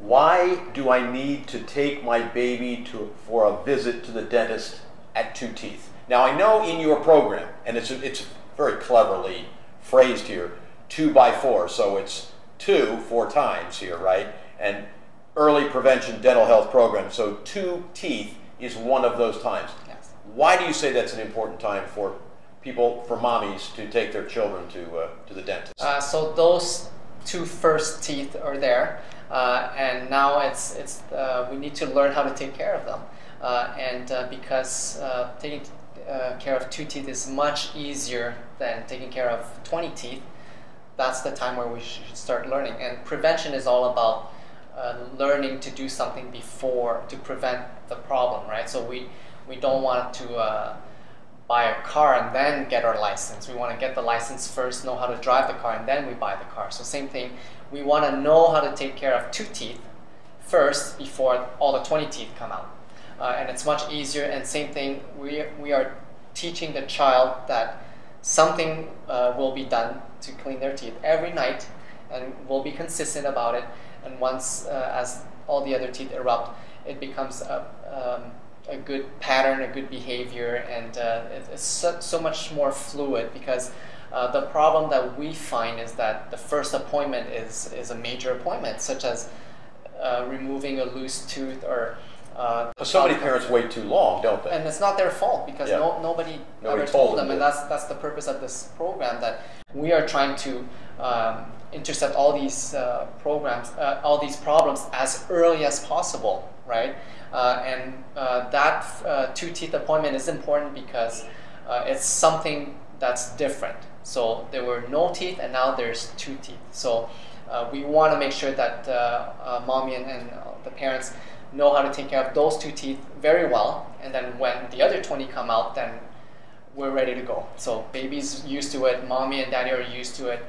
Why do I need to take my baby for a visit to the dentist at 2 teeth? Now, I know in your program, and it's very cleverly phrased here, 2x4, so it's 2 4 times here, right? And early prevention dental health program, so 2 teeth is one of those times. Yes. Why do you say that's an important time for people, for mommies, to take their children to the dentist? So those 2 first teeth are there, and now we need to learn how to take care of them, because taking care of 2 teeth is much easier than taking care of 20 teeth. That's the time where we should start learning, and prevention is all about learning to do something before to prevent the problem, right? So we don't want to buy a car and then get our license. We want to get the license first, know how to drive the car, and then we buy the car. So same thing, we want to know how to take care of 2 teeth first before all the 20 teeth come out. And it's much easier, and same thing, we are teaching the child that something will be done to clean their teeth every night, and we'll be consistent about it. And once, as all the other teeth erupt, it becomes a good pattern, a good behavior, and it's so much more fluid, because the problem that we find is that the first appointment is a major appointment, such as removing a loose tooth, or so many parents wait too long, don't they? And it's not their fault, because yeah. nobody ever told them, and that's the purpose of this program, that we are trying to intercept all these all these problems as early as possible, right? That 2 teeth appointment is important because it's something that's different. So there were no teeth, and now there's 2 teeth. So we want to make sure that mommy and the parents know how to take care of those 2 teeth very well, and then when the other 20 come out, then we're ready to go. So baby's used to it, mommy and daddy are used to it,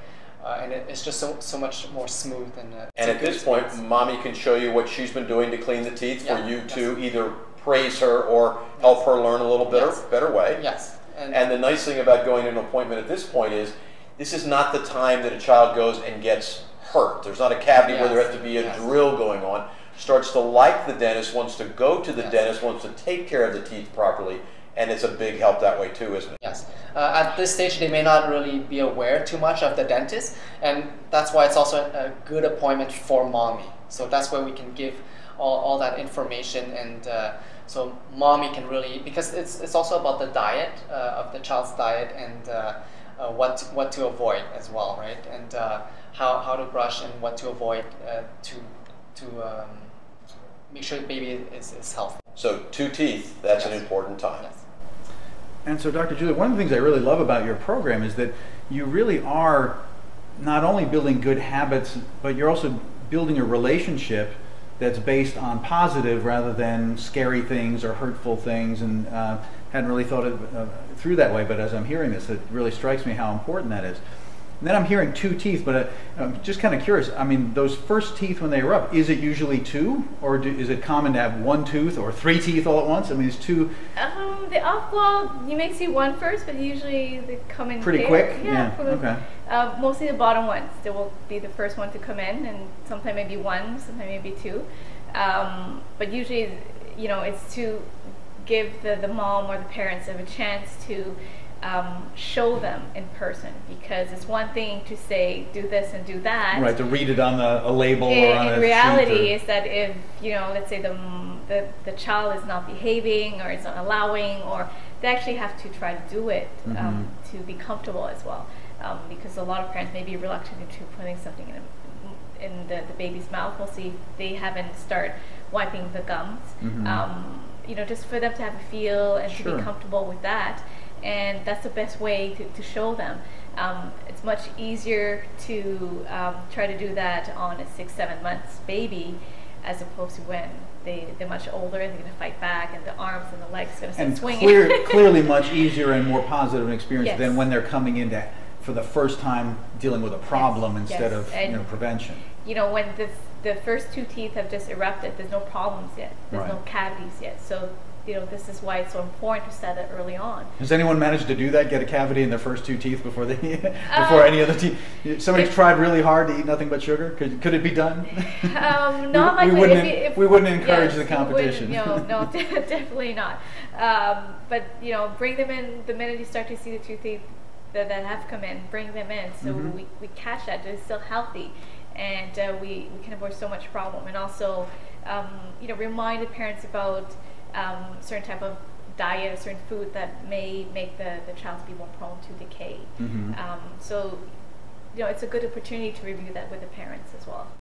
and it's just so much more smooth. And at this point, mommy can show you what she's been doing to clean the teeth for you to either praise her or help her learn a little better way. Yes. And the nice thing about going to an appointment at this point is, this is not the time that a child goes and gets hurt. There's not a cavity where there has to be a drill going on. Starts to like the dentist, wants to go to the dentist, wants to take care of the teeth properly, and it's a big help that way too, isn't it? Yes. At this stage, they may not really be aware too much of the dentist, and that's why it's also a good appointment for mommy. So that's where we can give all that information, and so mommy can really, because it's also about the diet, of the child's diet, and what to avoid as well, right? And how to brush and what to avoid to make sure the baby is healthy. So 2 teeth, that's an important time. Yes. And so Dr. Julie, one of the things I really love about your program is that you really are not only building good habits, but you're also building a relationship that's based on positive rather than scary things or hurtful things, and hadn't really thought of through that way, but as I'm hearing this, it really strikes me how important that is. And then I'm hearing 2 teeth, but I'm just kind of curious. I mean, those first teeth when they erupt, is it usually 2, or is it common to have 1 tooth or 3 teeth all at once? I mean, it's 2. Well, you may see 1 first, but usually they come in pretty quick. Yeah. Okay. Mostly the bottom ones. They will be the first one to come in, and sometimes maybe 1, sometimes maybe 2. But usually, you know, it's to give the mom or the parents a chance to show them in person, because it's one thing to say do this and do that, right? To read it on a label or on a sheet. In reality, is that if let's say the child is not behaving or is not allowing, or they actually have to try to do it to be comfortable as well, because a lot of parents may be reluctant to putting something in the baby's mouth. We'll see if they haven't started wiping the gums, just for them to have a feel and to be comfortable with that. And that's the best way to show them. It's much easier to try to do that on a 6-7 month baby, as opposed to when they're much older and they're going to fight back, and the arms and the legs are going to start swinging. Clearly much easier and more positive an experience than when they're coming in for the first time dealing with a problem instead of prevention. You know, when the first 2 teeth have just erupted, there's no problems yet. There's no cavities yet. So you know, this is why it's so important to set it early on. Does anyone manage to do that? Get a cavity in their first two teeth before they before any other teeth? Somebody's tried really hard to eat nothing but sugar. Could it be done? Not likely. We wouldn't encourage the competition. No, definitely not. But you know, bring them in the minute you start to see the two teeth that have come in. Bring them in so we catch that they're still healthy, and we can avoid so much problem. And also, you know, remind the parents about certain type of diet, certain food that may make the child be more prone to decay. So, you know, it's a good opportunity to review that with the parents as well.